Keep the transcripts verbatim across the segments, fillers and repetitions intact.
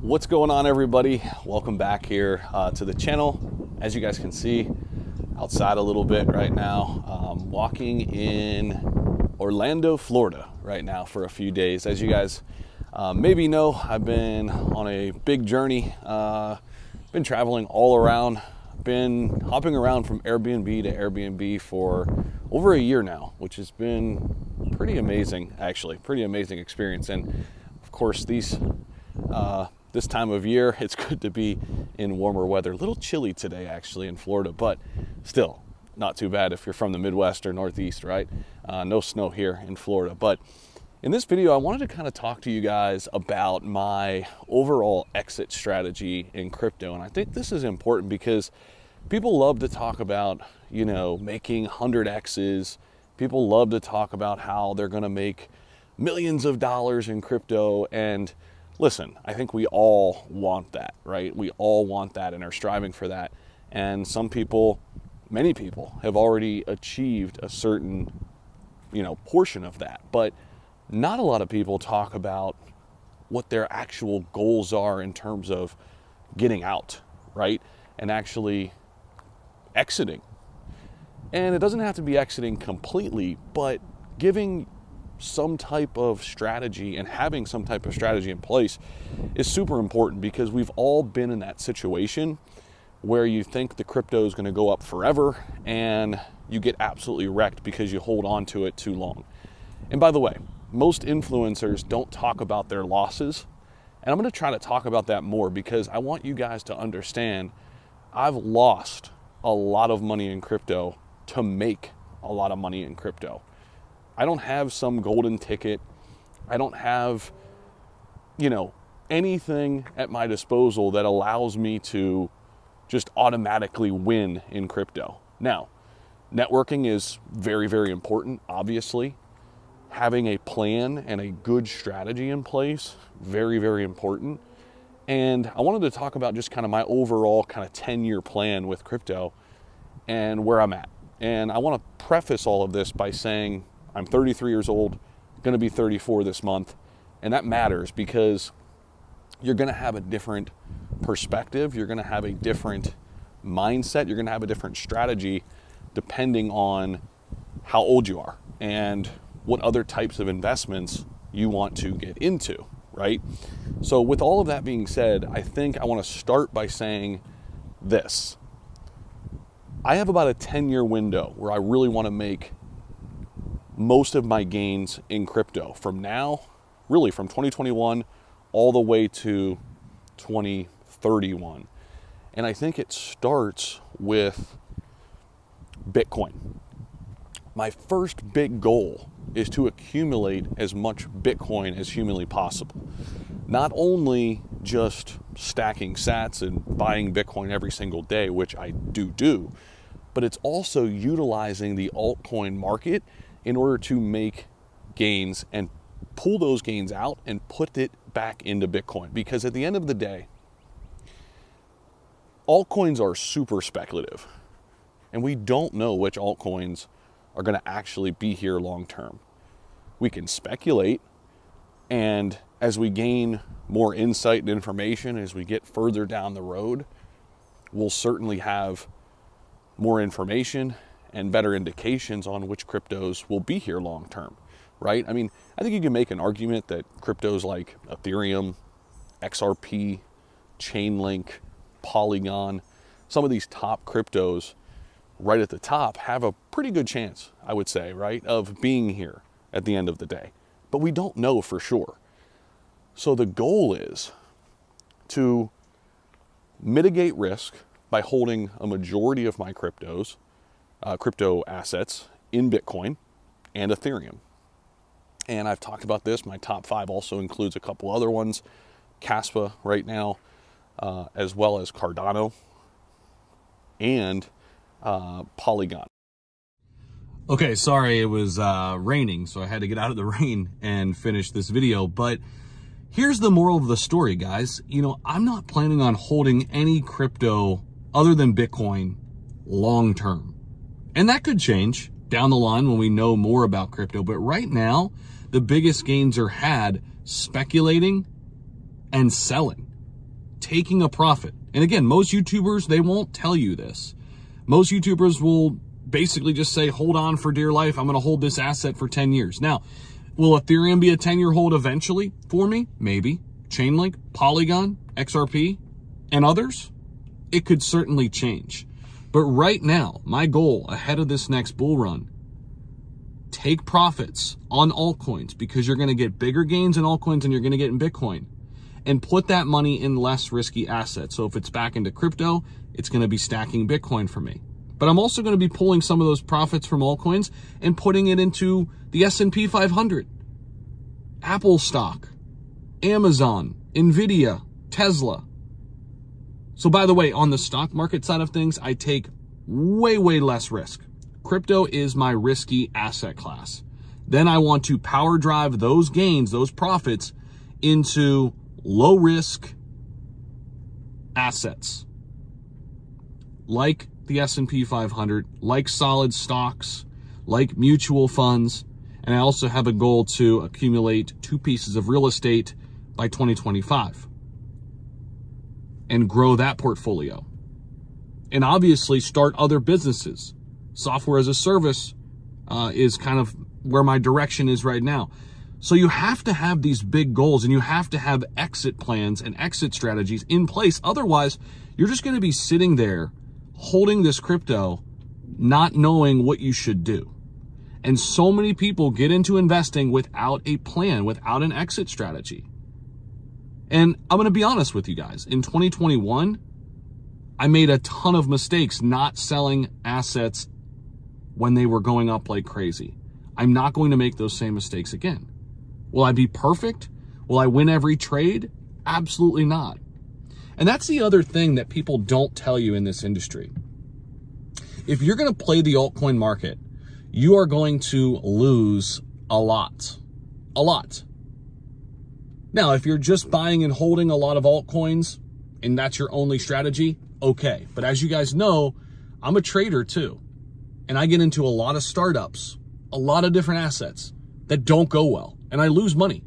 What's going on, everybody? Welcome back here uh, to the channel. As you guys can see, outside a little bit right now, um, walking in Orlando, Florida right now for a few days. As you guys uh, maybe know, I've been on a big journey, uh, been traveling all around, been hopping around from Airbnb to Airbnb for over a year now, which has been pretty amazing, actually, pretty amazing experience. And of course, these uh, this time of year, it's good to be in warmer weather. A little chilly today, actually, in Florida, but still not too bad if you're from the Midwest or Northeast, right? Uh, no snow here in Florida. But in this video, I wanted to kind of talk to you guys about my overall exit strategy in crypto. And I think this is important because people love to talk about, you know, making one hundred X's. People love to talk about how they're going to make millions of dollars in crypto. And listen, I think we all want that, right? We all want that and are striving for that. And some people, many people, have already achieved a certain, you know, portion of that. But not a lot of people talk about what their actual goals are in terms of getting out, right? And actually exiting. And it doesn't have to be exiting completely, but giving some type of strategy and having some type of strategy in place is super important, because we've all been in that situation where you think the crypto is going to go up forever and you get absolutely wrecked because you hold on to it too long. And by the way, most influencers don't talk about their losses, and I'm going to try to talk about that more because I want you guys to understand I've lost a lot of money in crypto to make a lot of money in crypto. I don't have some golden ticket. I don't have, you know, anything at my disposal that allows me to just automatically win in crypto. Now, networking is very, very important, obviously. Having a plan and a good strategy in place, very, very important. And I wanted to talk about just kind of my overall kind of ten-year plan with crypto and where I'm at. And I want to preface all of this by saying, I'm thirty-three years old, going to be thirty-four this month, and that matters because you're going to have a different perspective, you're going to have a different mindset, you're going to have a different strategy depending on how old you are and what other types of investments you want to get into, right? So with all of that being said, I think I want to start by saying this. I have about a ten-year window where I really want to make most of my gains in crypto from now, really from twenty twenty-one all the way to twenty thirty-one. And I think it starts with Bitcoin. My first big goal is to accumulate as much Bitcoin as humanly possible. Not only just stacking sats and buying Bitcoin every single day, which I do do, but it's also utilizing the altcoin market in order to make gains and pull those gains out and put it back into Bitcoin. Because at the end of the day, altcoins are super speculative, and we don't know which altcoins are going to actually be here long term. We can speculate, and as we gain more insight and information, as we get further down the road, we'll certainly have more information and better indications on which cryptos will be here long term, right? I mean, I think you can make an argument that cryptos like Ethereum, X R P, Chainlink, Polygon, some of these top cryptos right at the top have a pretty good chance, I would say, right, of being here at the end of the day. But we don't know for sure. So the goal is to mitigate risk by holding a majority of my cryptos, Uh, crypto assets in Bitcoin and Ethereum. And I've talked about this. My top five also includes a couple other ones, Kaspa right now, uh, as well as Cardano and uh, Polygon. Okay, sorry, it was uh, raining, so I had to get out of the rain and finish this video. But here's the moral of the story, guys. You know, I'm not planning on holding any crypto other than Bitcoin long term. And that could change down the line when we know more about crypto. But right now, the biggest gains are had speculating and selling. taking a profit. And again, most YouTubers, they won't tell you this. Most YouTubers will basically just say, hold on for dear life. I'm going to hold this asset for ten years. Now, will Ethereum be a ten year hold eventually for me? Maybe. Chainlink, Polygon, X R P, and others? It could certainly change. But right now, my goal ahead of this next bull run, take profits on altcoins, because you're going to get bigger gains in altcoins than you're going to get in Bitcoin, and put that money in less risky assets. So if it's back into crypto, it's going to be stacking Bitcoin for me. But I'm also going to be pulling some of those profits from altcoins and putting it into the S and P five hundred, Apple stock, Amazon, Nvidia, Tesla. So by the way, on the stock market side of things, I take way, way less risk. Crypto is my risky asset class. Then I want to power drive those gains, those profits, into low risk assets like the S and P five hundred, like solid stocks, like mutual funds. And I also have a goal to accumulate two pieces of real estate by twenty twenty-five and grow that portfolio. And obviously start other businesses. Software as a service uh, is kind of where my direction is right now. So you have to have these big goals, and you have to have exit plans and exit strategies in place. Otherwise, you're just going to be sitting there holding this crypto, not knowing what you should do. And so many people get into investing without a plan, without an exit strategy. And I'm going to be honest with you guys. In twenty twenty-one, I made a ton of mistakes not selling assets when they were going up like crazy. I'm not going to make those same mistakes again. Will I be perfect? Will I win every trade? Absolutely not. And that's the other thing that people don't tell you in this industry. If you're going to play the altcoin market, you are going to lose a lot, a lot. Now, if you're just buying and holding a lot of altcoins and that's your only strategy, okay. But as you guys know, I'm a trader too. And I get into a lot of startups, a lot of different assets that don't go well, and I lose money.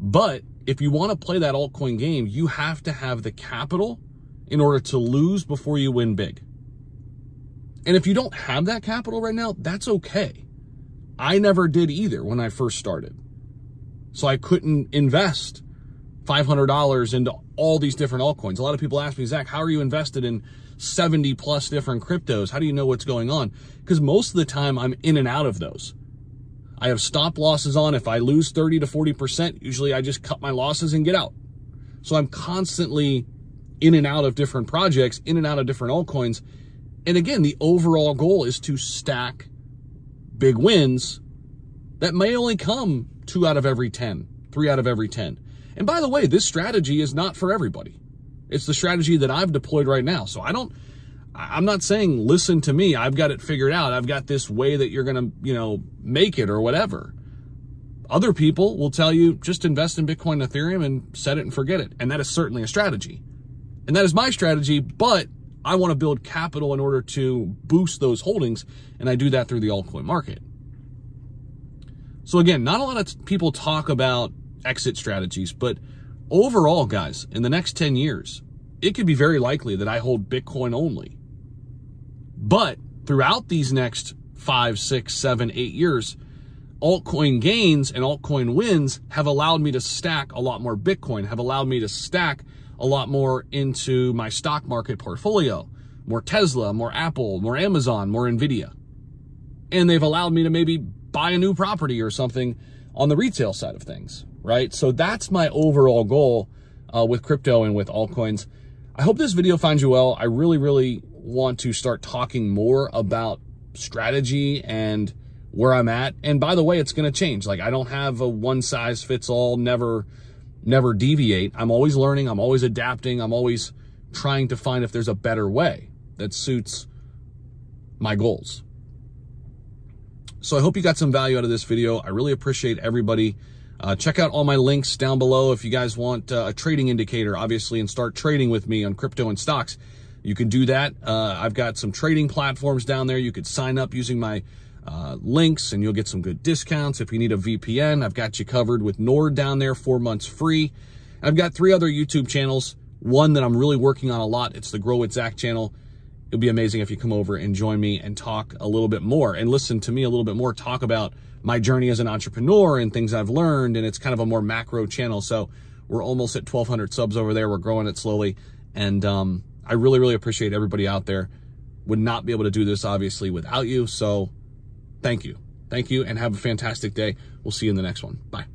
But if you want to play that altcoin game, you have to have the capital in order to lose before you win big. And if you don't have that capital right now, that's okay. I never did either when I first started. So I couldn't invest five hundred dollars into all these different altcoins. A lot of people ask me, Zach, how are you invested in seventy plus different cryptos? How do you know what's going on? Because most of the time I'm in and out of those. I have stop losses on. If I lose thirty to forty percent, usually I just cut my losses and get out. So I'm constantly in and out of different projects, in and out of different altcoins. And again, the overall goal is to stack big wins that may only come two out of every ten, three out of every ten. And by the way, this strategy is not for everybody. It's the strategy that I've deployed right now. So I don't, I'm not saying, listen to me, I've got it figured out. I've got this way that you're going to, you know, make it or whatever. Other people will tell you, just invest in Bitcoin and Ethereum and set it and forget it. And that is certainly a strategy. And that is my strategy, but I want to build capital in order to boost those holdings. And I do that through the altcoin market. So again, not a lot of people talk about exit strategies, but overall, guys, in the next ten years, it could be very likely that I hold Bitcoin only. But throughout these next five, six, seven, eight years, altcoin gains and altcoin wins have allowed me to stack a lot more Bitcoin, have allowed me to stack a lot more into my stock market portfolio, more Tesla, more Apple, more Amazon, more Nvidia. And they've allowed me to maybe buy a new property or something on the retail side of things, right? So that's my overall goal uh, with crypto and with altcoins. I hope this video finds you well. I really, really want to start talking more about strategy and where I'm at. And by the way, it's going to change. Like, I don't have a one size fits all, never, never deviate. I'm always learning. I'm always adapting. I'm always trying to find if there's a better way that suits my goals. So I hope you got some value out of this video. I really appreciate everybody. Uh, check out all my links down below. If you guys want uh, a trading indicator, obviously, and start trading with me on crypto and stocks, you can do that. Uh, I've got some trading platforms down there. You could sign up using my uh, links and you'll get some good discounts. If you need a V P N, I've got you covered with Nord down there, four months free. I've got three other YouTube channels, one that I'm really working on a lot. It's the Grow With Zach channel. It'll be amazing if you come over and join me and talk a little bit more and listen to me a little bit more, talk about my journey as an entrepreneur and things I've learned. And it's kind of a more macro channel. So we're almost at twelve hundred subs over there. We're growing it slowly. And um, I really, really appreciate everybody out there. Would not be able to do this, obviously, without you. So thank you. Thank you and have a fantastic day. We'll see you in the next one. Bye.